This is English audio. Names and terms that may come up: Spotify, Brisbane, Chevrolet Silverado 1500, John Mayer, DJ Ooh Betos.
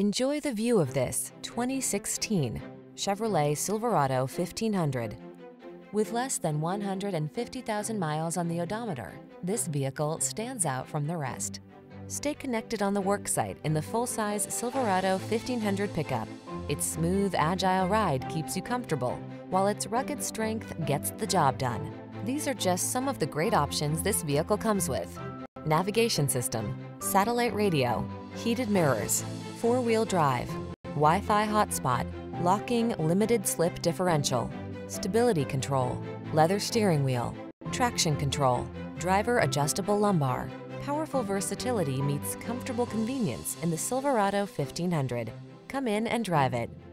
Enjoy the view of this 2016 Chevrolet Silverado 1500. With less than 150,000 miles on the odometer, this vehicle stands out from the rest. Stay connected on the worksite in the full-size Silverado 1500 pickup. Its smooth, agile ride keeps you comfortable, while its rugged strength gets the job done. These are just some of the great options this vehicle comes with: navigation system, satellite radio, heated mirrors, four-wheel drive, Wi-Fi hotspot, locking limited slip differential, stability control, leather steering wheel, traction control, driver adjustable lumbar. Powerful versatility meets comfortable convenience in the Silverado 1500. Come in and drive it.